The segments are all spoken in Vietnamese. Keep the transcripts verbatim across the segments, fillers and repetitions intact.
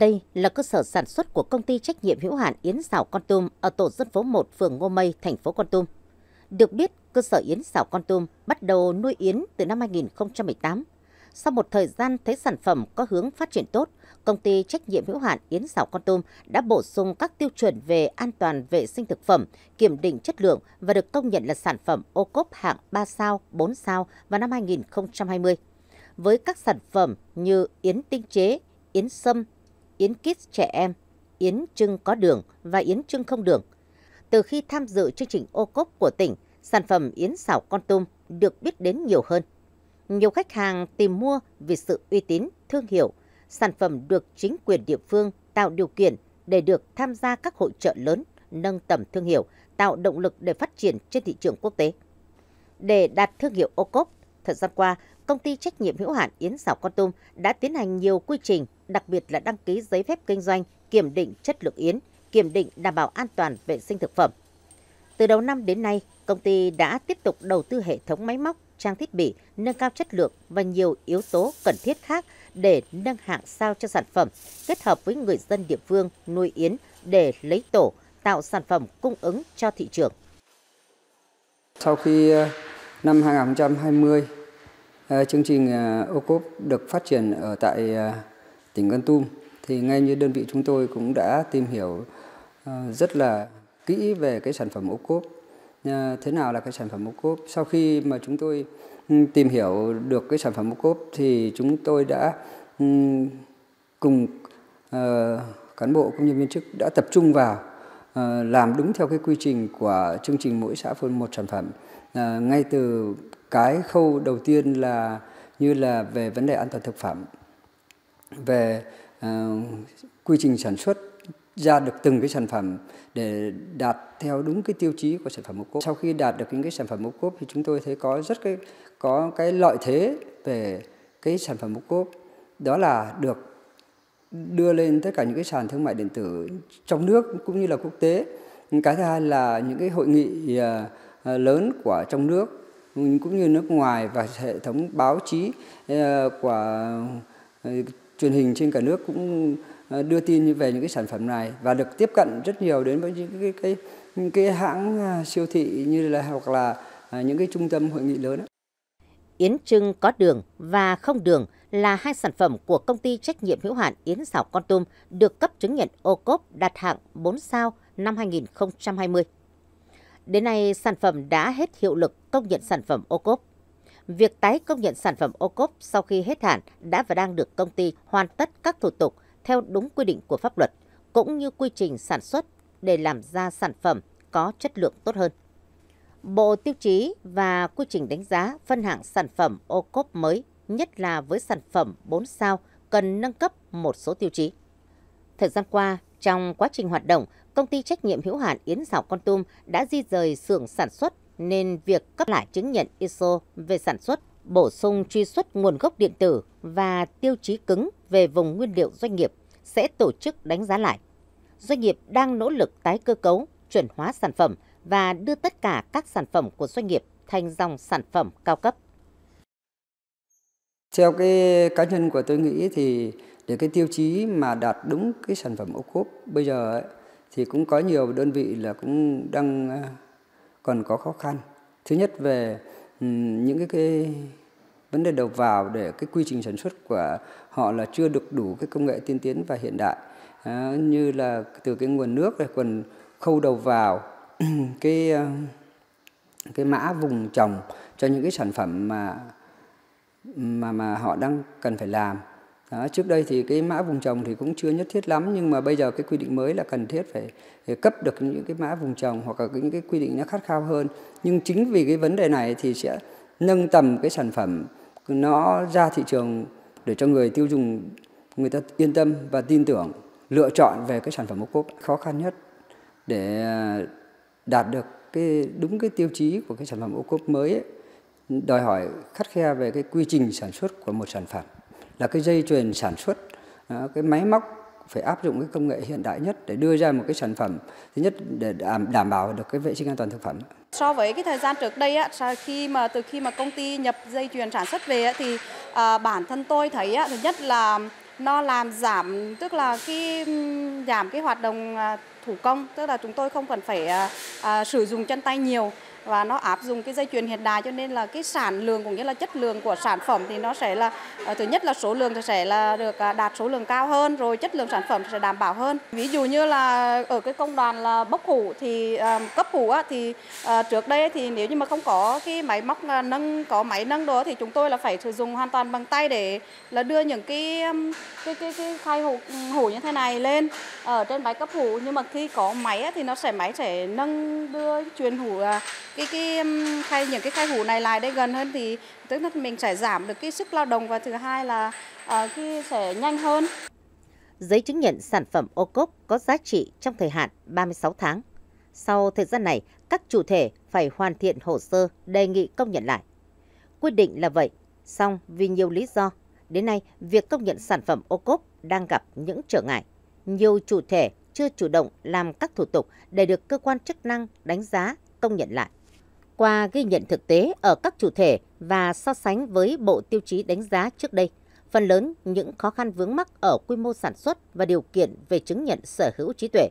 đây là cơ sở sản xuất của công ty trách nhiệm hữu hạn Yến sào Kon Tum ở tổ dân phố một, phường Ngô Mây, thành phố Kon Tum. Được biết, cơ sở Yến sào Kon Tum bắt đầu nuôi yến từ năm hai nghìn không trăm mười tám. Sau một thời gian thấy sản phẩm có hướng phát triển tốt, công ty trách nhiệm hữu hạn Yến sào Kon Tum đã bổ sung các tiêu chuẩn về an toàn vệ sinh thực phẩm, kiểm định chất lượng và được công nhận là sản phẩm ô cốp hạng ba sao, bốn sao vào năm hai nghìn không trăm hai mươi. Với các sản phẩm như Yến Tinh Chế, Yến sâm, Yến Kids Trẻ Em, Yến Trưng Có Đường và Yến Trưng Không Đường. Từ khi tham dự chương trình ô cốp của tỉnh, sản phẩm Yến sào Kon Tum được biết đến nhiều hơn. Nhiều khách hàng tìm mua vì sự uy tín, thương hiệu. Sản phẩm được chính quyền địa phương tạo điều kiện để được tham gia các hội chợ lớn, nâng tầm thương hiệu, tạo động lực để phát triển trên thị trường quốc tế. Để đạt thương hiệu ô cốp, thời gian qua, công ty trách nhiệm hữu hạn Yến sào Kon Tum đã tiến hành nhiều quy trình, đặc biệt là đăng ký giấy phép kinh doanh, kiểm định chất lượng yến, kiểm định đảm bảo an toàn vệ sinh thực phẩm. Từ đầu năm đến nay, công ty đã tiếp tục đầu tư hệ thống máy móc, trang thiết bị, nâng cao chất lượng và nhiều yếu tố cần thiết khác để nâng hạng sao cho sản phẩm, kết hợp với người dân địa phương nuôi yến để lấy tổ, tạo sản phẩm cung ứng cho thị trường. Sau khi năm hai nghìn không trăm hai mươi, chương trình ô cốp được phát triển ở tại tỉnh Kon Tum, thì ngay như đơn vị chúng tôi cũng đã tìm hiểu rất là kỹ về cái sản phẩm ô cốp. Thế nào là cái sản phẩm ô cốp? Sau khi mà chúng tôi tìm hiểu được cái sản phẩm ô cốp thì chúng tôi đã cùng cán bộ công nhân viên chức đã tập trung vào làm đúng theo cái quy trình của chương trình mỗi xã phường một sản phẩm. Ngay từ cái khâu đầu tiên là như là về vấn đề an toàn thực phẩm, về quy trình sản xuất, ra được từng cái sản phẩm để đạt theo đúng cái tiêu chí của sản phẩm ô cốp. Sau khi đạt được những cái sản phẩm ô cốp thì chúng tôi thấy có rất cái có cái lợi thế về cái sản phẩm ô cốp, đó là được đưa lên tất cả những cái sàn thương mại điện tử trong nước cũng như là quốc tế. Cái thứ hai là những cái hội nghị lớn của trong nước cũng như nước ngoài và hệ thống báo chí của truyền hình trên cả nước cũng đưa tin về những cái sản phẩm này và được tiếp cận rất nhiều đến với những cái cái, cái, cái hãng siêu thị như là hoặc là những cái trung tâm hội nghị lớn. Yến Trưng Có Đường và Không Đường là hai sản phẩm của công ty trách nhiệm hữu hạn Yến sào Kon Tum được cấp chứng nhận ô cốp đạt hạng bốn sao năm hai nghìn không trăm hai mươi. Đến nay sản phẩm đã hết hiệu lực công nhận sản phẩm ô cốp. Việc tái công nhận sản phẩm ô cốp sau khi hết hạn đã và đang được công ty hoàn tất các thủ tục theo đúng quy định của pháp luật, cũng như quy trình sản xuất để làm ra sản phẩm có chất lượng tốt hơn. Bộ tiêu chí và quy trình đánh giá phân hạng sản phẩm ô cốp mới, nhất là với sản phẩm bốn sao, cần nâng cấp một số tiêu chí. Thời gian qua, trong quá trình hoạt động, công ty trách nhiệm hữu hạn Yến sào Kon Tum đã di rời xưởng sản xuất nên việc cấp lại chứng nhận i ét ô về sản xuất, bổ sung truy xuất nguồn gốc điện tử và tiêu chí cứng về vùng nguyên liệu doanh nghiệp sẽ tổ chức đánh giá lại. Doanh nghiệp đang nỗ lực tái cơ cấu, chuẩn hóa sản phẩm và đưa tất cả các sản phẩm của doanh nghiệp thành dòng sản phẩm cao cấp. Theo cái cá nhân của tôi nghĩ thì để cái tiêu chí mà đạt đúng cái sản phẩm ô cốp bây giờ ấy, thì cũng có nhiều đơn vị là cũng đang còn có khó khăn. Thứ nhất về những cái, cái vấn đề đầu vào để cái quy trình sản xuất của họ là chưa được đủ cái công nghệ tiên tiến và hiện đại, à, như là từ cái nguồn nước này, còn khâu đầu vào cái cái mã vùng trồng cho những cái sản phẩm mà mà mà họ đang cần phải làm. Đó, trước đây thì cái mã vùng trồng thì cũng chưa nhất thiết lắm, nhưng mà bây giờ cái quy định mới là cần thiết phải, phải cấp được những cái mã vùng trồng hoặc là những cái quy định nó khắt khe hơn. Nhưng chính vì cái vấn đề này thì sẽ nâng tầm cái sản phẩm nó ra thị trường để cho người tiêu dùng người ta yên tâm và tin tưởng lựa chọn về cái sản phẩm ô cốp. Khó khăn nhất để đạt được cái đúng cái tiêu chí của cái sản phẩm ô cốp mới ấy, đòi hỏi khắt khe về cái quy trình sản xuất của một sản phẩm, là cái dây chuyền sản xuất, cái máy móc phải áp dụng cái công nghệ hiện đại nhất để đưa ra một cái sản phẩm, thứ nhất để đảm bảo được cái vệ sinh an toàn thực phẩm. So với cái thời gian trước đây, khi mà từ khi mà công ty nhập dây chuyền sản xuất về thì bản thân tôi thấy thứ nhất là nó làm giảm, tức là cái giảm cái hoạt động thủ công, tức là chúng tôi không cần phải à, sử dụng chân tay nhiều, và nó áp dụng cái dây chuyền hiện đại, cho nên là cái sản lượng cũng như là chất lượng của sản phẩm thì nó sẽ là thứ nhất là số lượng thì sẽ là được đạt số lượng cao hơn, rồi chất lượng sản phẩm sẽ đảm bảo hơn. Ví dụ như là ở cái công đoạn là bốc hủ thì cấp hủ á, thì trước đây thì nếu như mà không có cái máy móc nâng, có máy nâng đó thì chúng tôi là phải sử dụng hoàn toàn bằng tay để là đưa những cái cái cái, cái khay hủ, hủ như thế này lên ở trên máy cấp hủ, nhưng mà khi có máy á, thì nó sẽ máy sẽ nâng đưa chuyền hủ cái cái khay, những cái khay hủ này lại đây gần hơn, thì tức là mình sẽ giảm được cái sức lao động, và thứ hai là uh, cái sẽ nhanh hơn. Giấy chứng nhận sản phẩm ô cốp có giá trị trong thời hạn ba mươi sáu tháng. Sau thời gian này, các chủ thể phải hoàn thiện hồ sơ đề nghị công nhận lại. Quy định là vậy, song vì nhiều lý do, đến nay việc công nhận sản phẩm ô cốp đang gặp những trở ngại. Nhiều chủ thể chưa chủ động làm các thủ tục để được cơ quan chức năng đánh giá công nhận lại. Qua ghi nhận thực tế ở các chủ thể và so sánh với bộ tiêu chí đánh giá trước đây, phần lớn những khó khăn vướng mắc ở quy mô sản xuất và điều kiện về chứng nhận sở hữu trí tuệ.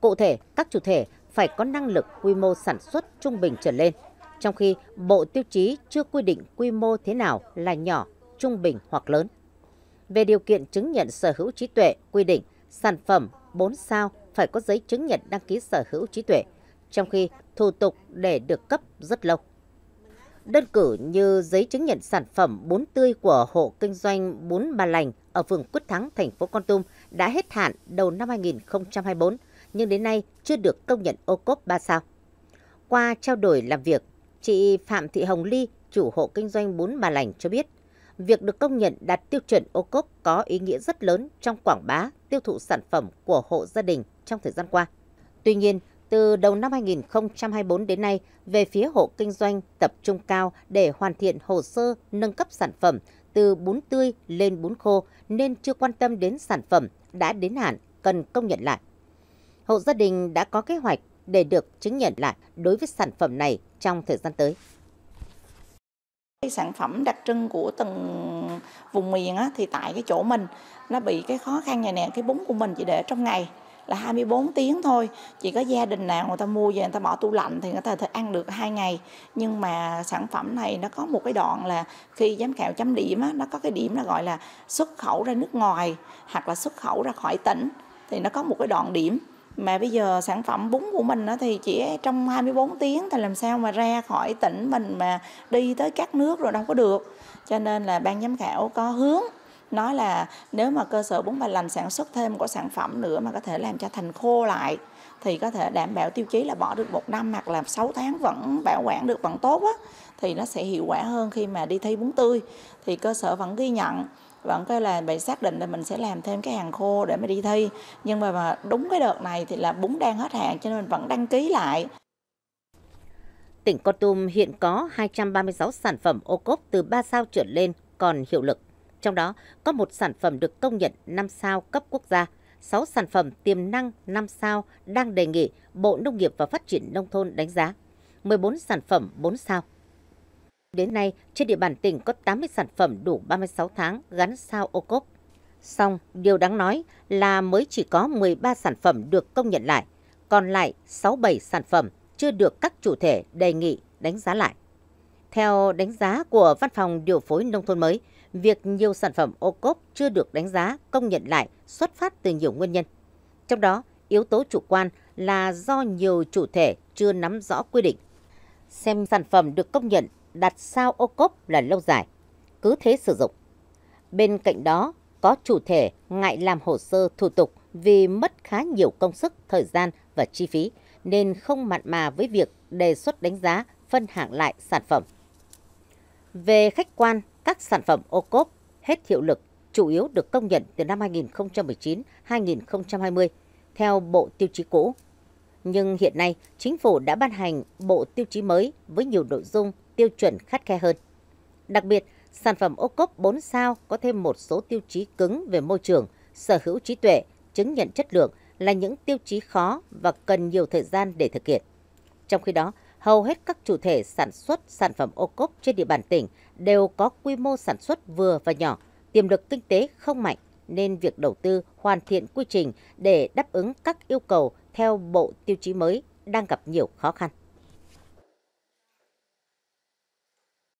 Cụ thể, các chủ thể phải có năng lực quy mô sản xuất trung bình trở lên, trong khi bộ tiêu chí chưa quy định quy mô thế nào là nhỏ, trung bình hoặc lớn. Về điều kiện chứng nhận sở hữu trí tuệ, quy định sản phẩm bốn sao phải có giấy chứng nhận đăng ký sở hữu trí tuệ, trong khi thủ tục để được cấp rất lâu. Đơn cử như giấy chứng nhận sản phẩm bún tươi của hộ kinh doanh Bún Bà Lành ở phường Quyết Thắng, thành phố Kon Tum đã hết hạn đầu năm hai nghìn không trăm hai mươi tư, nhưng đến nay chưa được công nhận ô cốp ba sao. Qua trao đổi làm việc, chị Phạm Thị Hồng Ly, chủ hộ kinh doanh Bún Bà Lành cho biết, việc được công nhận đạt tiêu chuẩn ô cốp có ý nghĩa rất lớn trong quảng bá, tiêu thụ sản phẩm của hộ gia đình trong thời gian qua. Tuy nhiên, từ đầu năm hai nghìn không trăm hai mươi tư đến nay, về phía hộ kinh doanh tập trung cao để hoàn thiện hồ sơ nâng cấp sản phẩm từ bún tươi lên bún khô nên chưa quan tâm đến sản phẩm đã đến hạn cần công nhận lại. Hộ gia đình đã có kế hoạch để được chứng nhận lại đối với sản phẩm này trong thời gian tới. Sản phẩm đặc trưng của từng vùng miền á, thì tại cái chỗ mình nó bị cái khó khăn này nè, cái bún của mình chỉ để trong ngày là hai mươi tư tiếng thôi. Chỉ có gia đình nào người ta mua về người ta bỏ tủ lạnh thì người ta có thể ăn được hai ngày. Nhưng mà sản phẩm này nó có một cái đoạn là khi giám khảo chấm điểm á, nó có cái điểm là gọi là xuất khẩu ra nước ngoài hoặc là xuất khẩu ra khỏi tỉnh, thì nó có một cái đoạn điểm. Mà bây giờ sản phẩm bún của mình thì chỉ trong hai mươi tư tiếng thì làm sao mà ra khỏi tỉnh mình mà đi tới các nước rồi đâu có được. Cho nên là ban giám khảo có hướng nói là nếu mà cơ sở Bún Bà Lành sản xuất thêm của sản phẩm nữa mà có thể làm cho thành khô lại thì có thể đảm bảo tiêu chí là bỏ được một năm hoặc là sáu tháng vẫn bảo quản được vẫn tốt á, thì nó sẽ hiệu quả hơn khi mà đi thi bún tươi. Thì cơ sở vẫn ghi nhận, vẫn cái là bị xác định là mình sẽ làm thêm cái hàng khô để mà đi thi. Nhưng mà, mà đúng cái đợt này thì là bún đang hết hạn cho nên mình vẫn đăng ký lại. Tỉnh Kon Tum hiện có hai trăm ba mươi sáu sản phẩm ô cốp từ ba sao trở lên còn hiệu lực. Trong đó có một sản phẩm được công nhận năm sao cấp quốc gia, sáu sản phẩm tiềm năng năm sao đang đề nghị Bộ Nông nghiệp và Phát triển Nông thôn đánh giá, mười bốn sản phẩm bốn sao. Đến nay, trên địa bàn tỉnh có tám mươi sản phẩm đủ ba mươi sáu tháng gắn sao ô cốp. Song, điều đáng nói là mới chỉ có mười ba sản phẩm được công nhận lại, còn lại sáu mươi bảy sản phẩm chưa được các chủ thể đề nghị đánh giá lại. Theo đánh giá của Văn phòng Điều phối Nông thôn mới, việc nhiều sản phẩm ô cốp chưa được đánh giá, công nhận lại xuất phát từ nhiều nguyên nhân. Trong đó, yếu tố chủ quan là do nhiều chủ thể chưa nắm rõ quy định. Xem sản phẩm được công nhận đặt sao ô cốp là lâu dài, cứ thế sử dụng. Bên cạnh đó, có chủ thể ngại làm hồ sơ thủ tục vì mất khá nhiều công sức, thời gian và chi phí, nên không mặn mà với việc đề xuất đánh giá, phân hạng lại sản phẩm. Về khách quan, các sản phẩm ô cốp hết hiệu lực chủ yếu được công nhận từ năm hai nghìn không trăm mười chín đến hai nghìn không trăm hai mươi theo bộ tiêu chí cũ. Nhưng hiện nay, chính phủ đã ban hành bộ tiêu chí mới với nhiều nội dung tiêu chuẩn khắt khe hơn. Đặc biệt, sản phẩm ô cốp bốn sao có thêm một số tiêu chí cứng về môi trường, sở hữu trí tuệ, chứng nhận chất lượng là những tiêu chí khó và cần nhiều thời gian để thực hiện. Trong khi đó, hầu hết các chủ thể sản xuất sản phẩm ô cốp trên địa bàn tỉnh đều có quy mô sản xuất vừa và nhỏ, tiềm lực kinh tế không mạnh nên việc đầu tư hoàn thiện quy trình để đáp ứng các yêu cầu theo bộ tiêu chí mới đang gặp nhiều khó khăn.